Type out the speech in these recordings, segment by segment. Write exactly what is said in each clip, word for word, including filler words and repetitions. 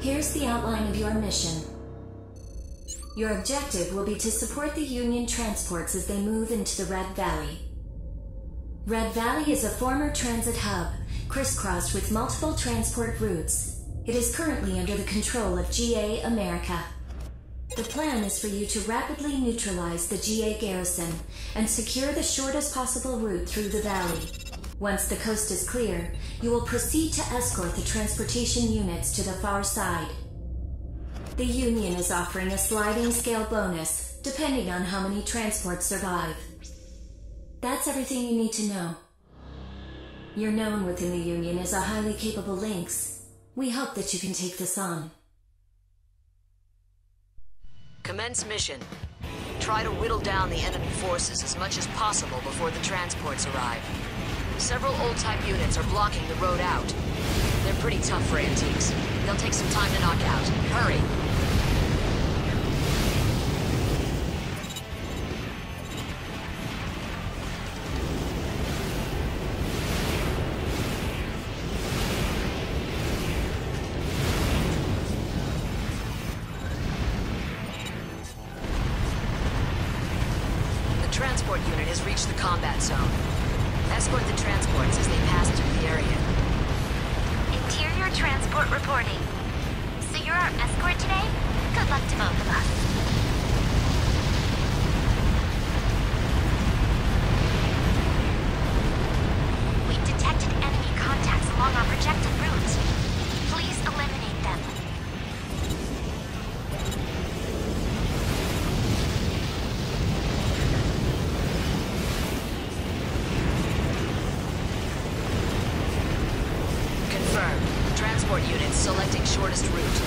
Here's the outline of your mission. Your objective will be to support the Union transports as they move into the Red Valley. Red Valley is a former transit hub, crisscrossed with multiple transport routes. It is currently under the control of G A America. The plan is for you to rapidly neutralize the G A garrison and secure the shortest possible route through the valley. Once the coast is clear, you will proceed to escort the transportation units to the far side. The Union is offering a sliding scale bonus, depending on how many transports survive. That's everything you need to know. You're known within the Union as a highly capable Lynx. We hope that you can take this on. Commence mission. Try to whittle down the enemy forces as much as possible before the transports arrive. Several old-type units are blocking the road out. They're pretty tough for antiques. They'll take some time to knock out. Hurry! The transport unit has reached the combat zone. Escort the transports as they pass through the area. Interior transport reporting. So you're our escort today? Good luck to both of us. We've detected enemy contacts along our projected route. Please eliminate them. Transport units selecting shortest route.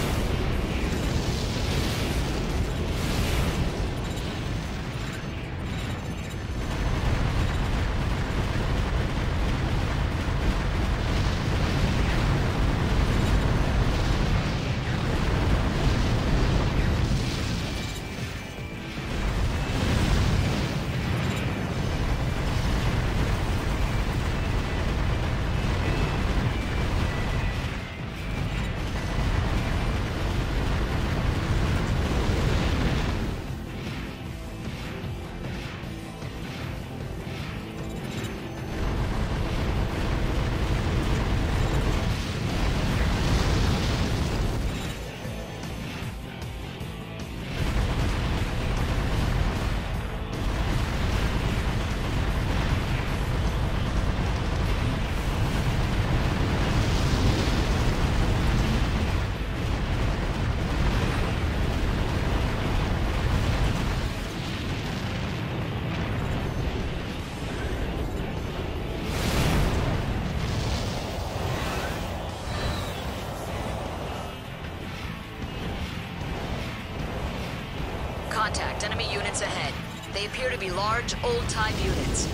Contact enemy units ahead. They appear to be large, old-type units.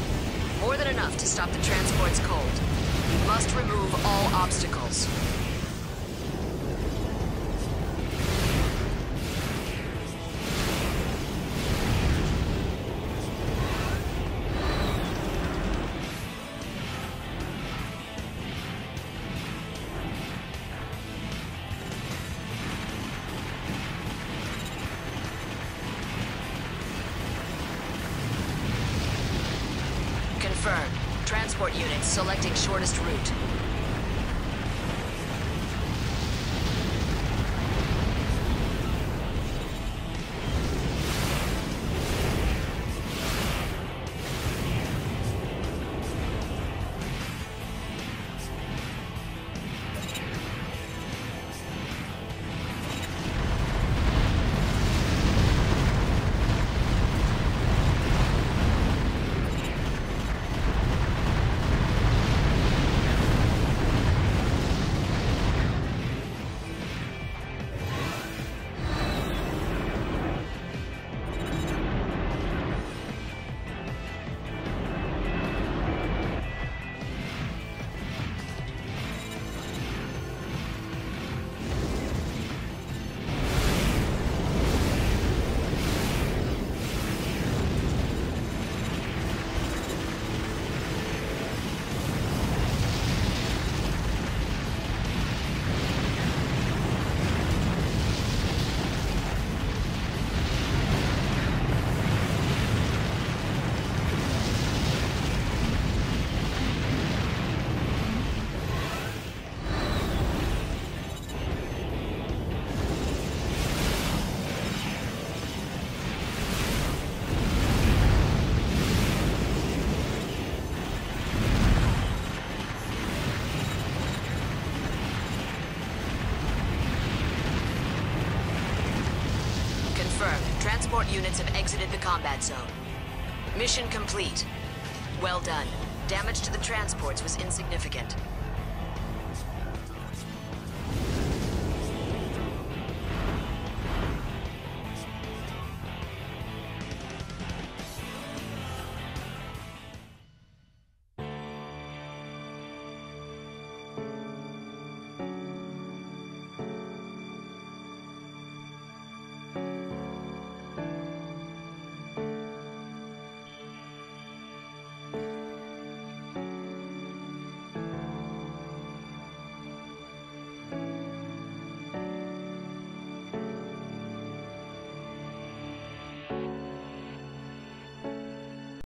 More than enough to stop the transport's cold. You must remove all obstacles. Confirmed. Transport units selecting shortest route. Escort units have exited the combat zone. Mission complete. Well done. Damage to the transports was insignificant.